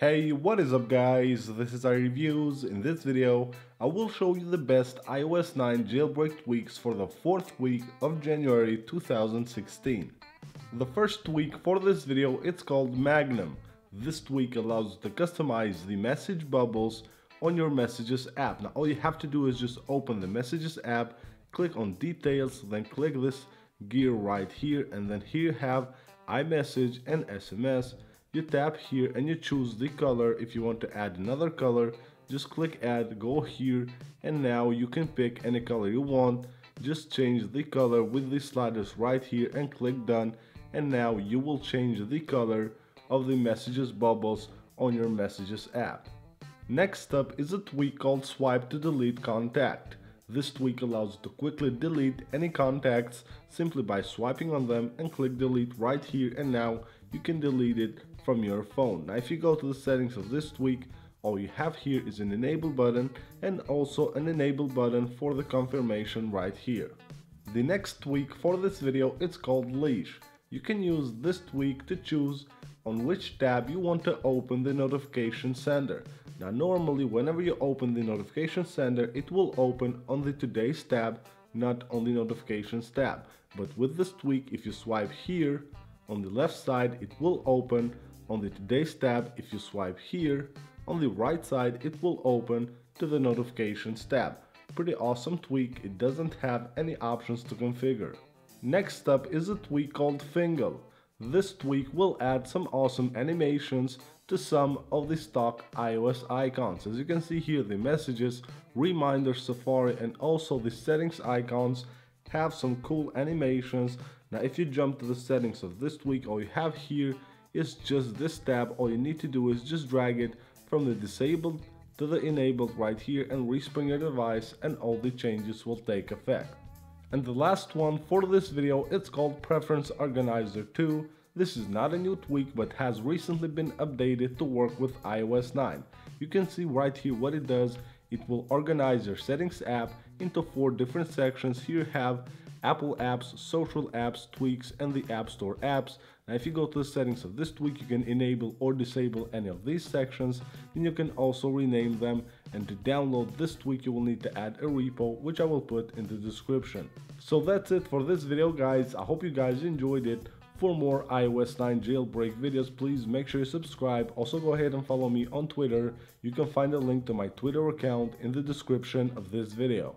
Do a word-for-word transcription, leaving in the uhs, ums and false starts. Hey, what is up guys, this is iReviews. In this video, I will show you the best i O S nine jailbreak tweaks for the fourth week of January two thousand sixteen. The first tweak for this video, it's called Magnum. This tweak allows you to customize the message bubbles on your Messages app. Now all you have to do is just open the Messages app, click on Details, then click this gear right here, and then here you have iMessage and S M S. You tap here and you choose the color. If you want to add another color, just click add, go here, and now you can pick any color you want. Just change the color with the sliders right here and click done, and now you will change the color of the messages bubbles on your Messages app. Next up is a tweak called Swipe to Delete Contact. This tweak allows you to quickly delete any contacts simply by swiping on them and click delete right here, and now you can delete it from your phone. Now if you go to the settings of this tweak, all you have here is an enable button and also an enable button for the confirmation right here. The next tweak for this video, it's called Leash. You can use this tweak to choose on which tab you want to open the notification sender. Now normally whenever you open the notification sender, it will open on the Today's tab, not on the Notifications tab. But with this tweak, if you swipe here on the left side, it will open on the Today's tab. If you swipe here on the right side, it will open to the Notifications tab. Pretty awesome tweak. It doesn't have any options to configure. Next up is a tweak called Fingle. This tweak will add some awesome animations to some of the stock iOS icons. As you can see here, the Messages, Reminder, Safari, and also the Settings icons have some cool animations. Now if you jump to the settings of this tweak, all you have here is just this tab. All you need to do is just drag it from the disabled to the enabled right here and respring your device, and all the changes will take effect. And the last one for this video, it's called Preference Organizer two. This is not a new tweak, but has recently been updated to work with i O S nine. You can see right here what it does. It will organize your Settings app into four different sections. Here you have Apple apps, social apps, tweaks, and the App Store apps. Now if you go to the settings of this tweak, you can enable or disable any of these sections, and you can also rename them. And to download this tweak, you will need to add a repo, which I will put in the description. So that's it for this video guys. I hope you guys enjoyed it. For more i O S nine jailbreak videos, please make sure you subscribe. Also go ahead and follow me on Twitter. You can find a link to my Twitter account in the description of this video.